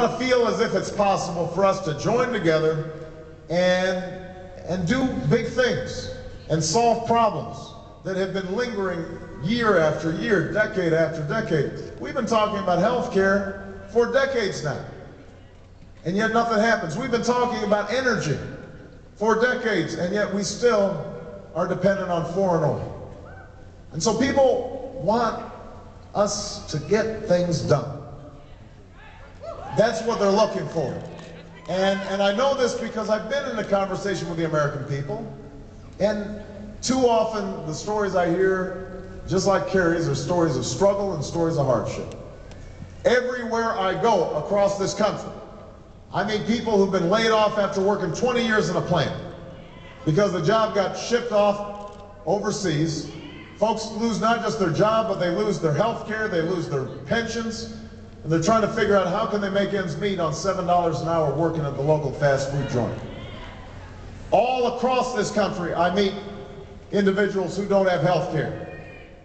want to feel as if it's possible for us to join together and do big things and solve problems that have been lingering year after year, decade after decade. We've been talking about health care for decades now, and yet nothing happens. We've been talking about energy for decades, and yet we still are dependent on foreign oil. And so people want us to get things done. That's what they're looking for. And I know this because I've been in a conversation with the American people, and too often the stories I hear, just like Carrie's, are stories of struggle and stories of hardship. Everywhere I go across this country, I meet people who've been laid off after working 20 years in a plant because the job got shipped off overseas. Folks lose not just their job, but they lose their health care, they lose their pensions, and they're trying to figure out how can they make ends meet on $7 an hour working at the local fast food joint. All across this country, I meet individuals who don't have health care.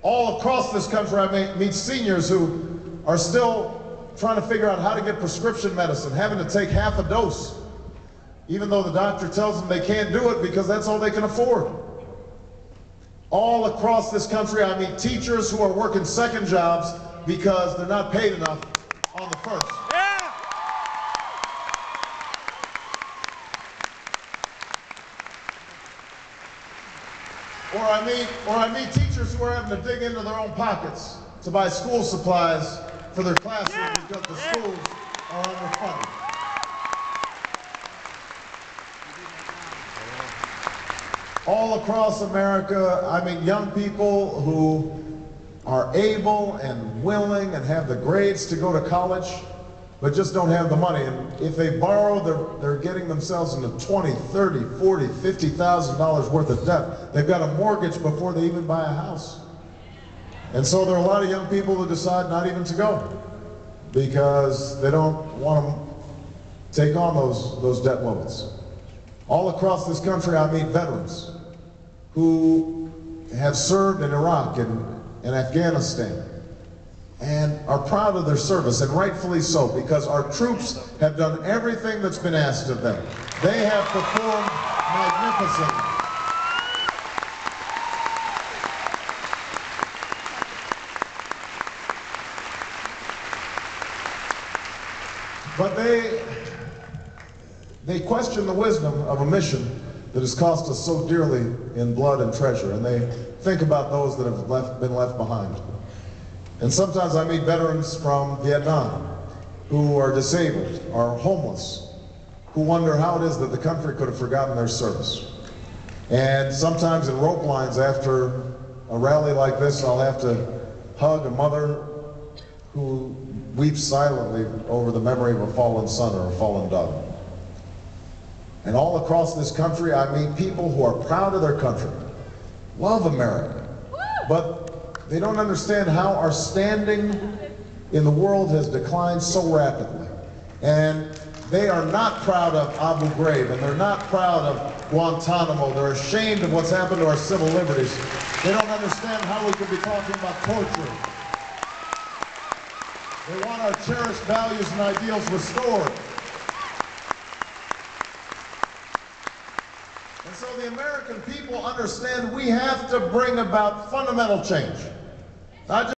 All across this country, I meet seniors who are still trying to figure out how to get prescription medicine, having to take half a dose, even though the doctor tells them they can't do it because that's all they can afford. All across this country, I meet teachers who are working second jobs because they're not paid enough on the first. Yeah. Or I meet teachers who are having to dig into their own pockets to buy school supplies for their classes because the schools are underfunded. All across America, I mean young people who are able and willing and have the grades to go to college, but just don't have the money. And if they borrow, they're getting themselves into $20, $30, $40, $50,000 worth of debt. They've got a mortgage before they even buy a house. And so there are a lot of young people who decide not even to go because they don't want to take on those debt loads. All across this country, I meet veterans who have served in Iraq and Afghanistan and are proud of their service, and rightfully so, because our troops have done everything that's been asked of them. They have performed magnificently. But they question the wisdom of a mission that has cost us so dearly in blood and treasure, and they think about those that have been left behind. And sometimes I meet veterans from Vietnam who are disabled, are homeless, who wonder how it is that the country could have forgotten their service. And sometimes in rope lines after a rally like this, I'll have to hug a mother who weeps silently over the memory of a fallen son or a fallen daughter. And all across this country, I meet people who are proud of their country, love America, but they don't understand how our standing in the world has declined so rapidly. And they are not proud of Abu Ghraib, and they're not proud of Guantanamo. They're ashamed of what's happened to our civil liberties. They don't understand how we could be talking about torture. They want our cherished values and ideals restored. And so the American people understand we have to bring about fundamental change. Not just